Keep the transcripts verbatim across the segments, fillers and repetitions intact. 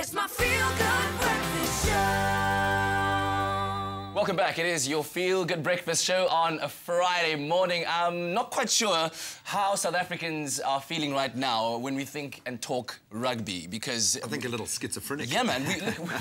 It's my feel-good breakfast show. Welcome back. It is your feel-good breakfast show on a Friday morning. I'm not quite sure how South Africans are feeling right now when we think and talk rugby, because... I think we, a little schizophrenic. Yeah, man. We,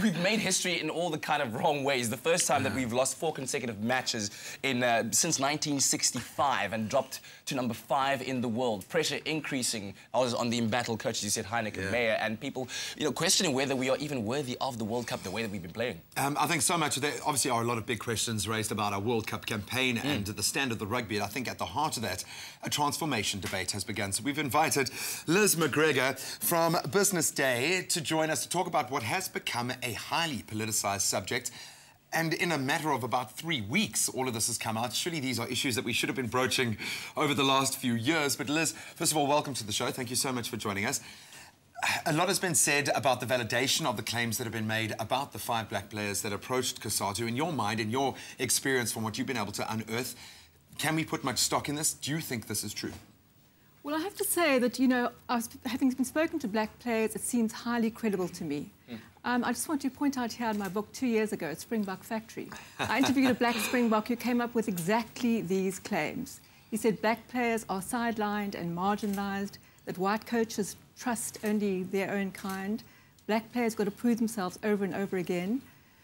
we've made history in all the kind of wrong ways. The first time yeah. that we've lost four consecutive matches in uh, since nineteen sixty-five and dropped to number five in the world. Pressure increasing. I was on the embattled coaches, you said, Heyneke yeah. Meyer, and people, you know, questioning whether we are even worthy of the World Cup the way that we've been playing. Um, I think so much of that. Obviously, are a lot of big questions raised about our World Cup campaign mm. and the standard of the rugby. And I think at the heart of that, a transformation debate has begun. So we've invited Liz McGregor from Business Day to join us to talk about what has become a highly politicised subject. And in a matter of about three weeks, all of this has come out. Surely these are issues that we should have been broaching over the last few years. But Liz, first of all, welcome to the show. Thank you so much for joining us. A lot has been said about the validation of the claims that have been made about the five black players that approached Kasado. In your mind, in your experience from what you've been able to unearth, can we put much stock in this? Do you think this is true? Well, I have to say that, you know, having been spoken to black players, it seems highly credible to me. Mm. Um, I just want to point out here in my book two years ago at Springbok Factory, I interviewed a black Springbok who came up with exactly these claims. He said black players are sidelined and marginalised, that white coaches trust only their own kind. Black players got to prove themselves over and over again.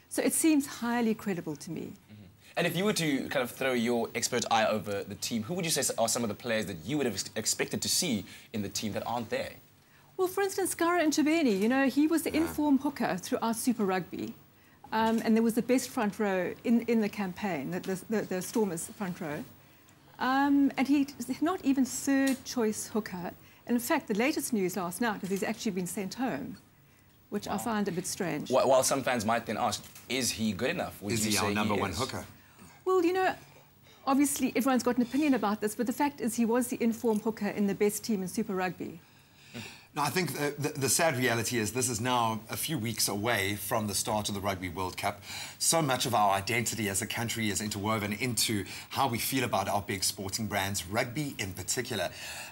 So it seems highly credible to me. Mm-hmm. And if you were to kind of throw your expert eye over the team, who would you say are some of the players that you would have ex expected to see in the team that aren't there? Well, for instance, Scarra Nchabeni, you know, he was the in-form hooker throughout Super Rugby. Um, and there was the best front row in, in the campaign, the, the, the Stormers front row. Um, and he's not even third-choice hooker. And in fact, the latest news last night is he's actually been sent home, which wow. I find a bit strange. Well, while some fans might then ask, is he good enough? Would is you he say our number he one hooker? Well, you know, obviously everyone's got an opinion about this, but the fact is he was the in-form hooker in the best team in Super Rugby. No, I think the, the, the sad reality is this is now a few weeks away from the start of the Rugby World Cup. So much of our identity as a country is interwoven into how we feel about our big sporting brands, rugby in particular.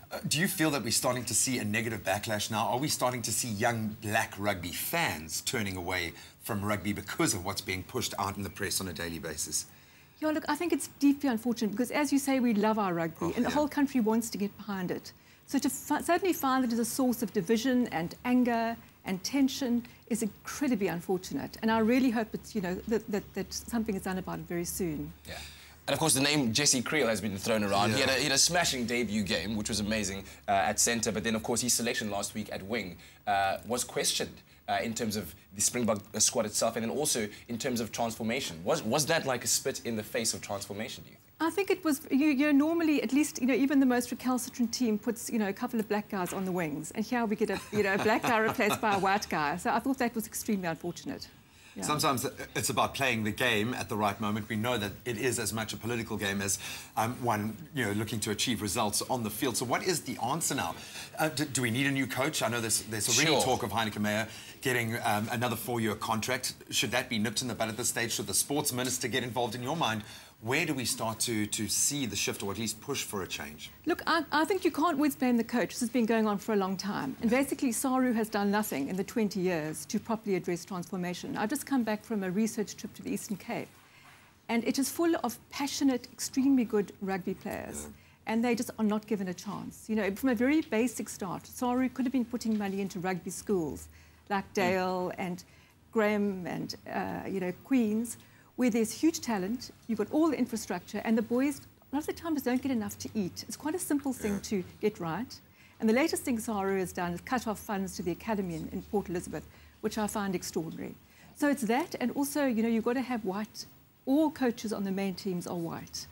Uh, do you feel that we're starting to see a negative backlash now? Are we starting to see young black rugby fans turning away from rugby because of what's being pushed out in the press on a daily basis? Yeah, look, I think it's deeply unfortunate because, as you say, we love our rugby oh, and yeah. the whole country wants to get behind it. So to suddenly find that it is a source of division and anger and tension is incredibly unfortunate. And I really hope that, you know, that, that, that something is done about it very soon. Yeah. And, of course, the name Jesse Kriel has been thrown around. Yeah. He, had a, he had a smashing debut game, which was amazing, uh, at centre. But then, of course, his selection last week at wing uh, was questioned uh, in terms of the Springbok squad itself and then also in terms of transformation. Was, was that like a spit in the face of transformation, do you think? I think it was, you, you normally, at least, you know, even the most recalcitrant team puts, you know, a couple of black guys on the wings. And here we get a, you know, a black guy replaced by a white guy. So I thought that was extremely unfortunate. Yeah. Sometimes it's about playing the game at the right moment. We know that it is as much a political game as um, one, you know, looking to achieve results on the field. So what is the answer now? Uh, do, do we need a new coach? I know there's, there's already sure. talk of Heyneke Meyer getting um, another four-year contract. Should that be nipped in the bud at this stage? Should the sports minister get involved? In your mind, where do we start to, to see the shift or at least push for a change? Look, I, I think you can't always blame the coach. This has been going on for a long time. And basically, Saru has done nothing in the twenty years to properly address transformation. I've just come back from a research trip to the Eastern Cape. And it is full of passionate, extremely good rugby players. Yeah. And they just are not given a chance. You know, from a very basic start, Saru could have been putting money into rugby schools, like Dale yeah. and Graham and, uh, you know, Queen's, where there's huge talent, you've got all the infrastructure, and the boys, a lot of the time, just don't get enough to eat. It's quite a simple thing yeah. to get right. And the latest thing Saru has done is cut off funds to the academy in, in Port Elizabeth, which I find extraordinary. So it's that, and also, you know, you've got to have white. All coaches on the main teams are white.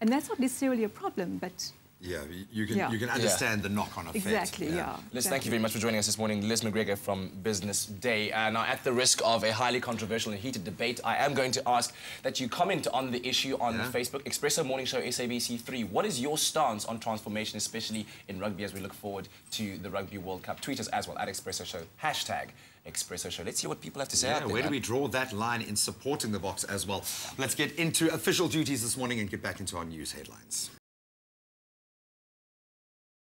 And that's not necessarily a problem, but... Yeah, you can, yeah. you can understand yeah. the knock-on effect. Exactly, yeah. yeah. Liz, exactly. Thank you very much for joining us this morning. Liz McGregor from Business Day. Uh, now, at the risk of a highly controversial and heated debate, I am going to ask that you comment on the issue on yeah. Facebook. Expresso Morning Show, S A B C three. What is your stance on transformation, especially in rugby, as we look forward to the Rugby World Cup? Tweet us as well, at Expresso Show, hashtag Expresso Show. Let's see what people have to say. Yeah, out there, where man. do we draw that line in supporting the box as well? Let's get into official duties this morning and get back into our news headlines.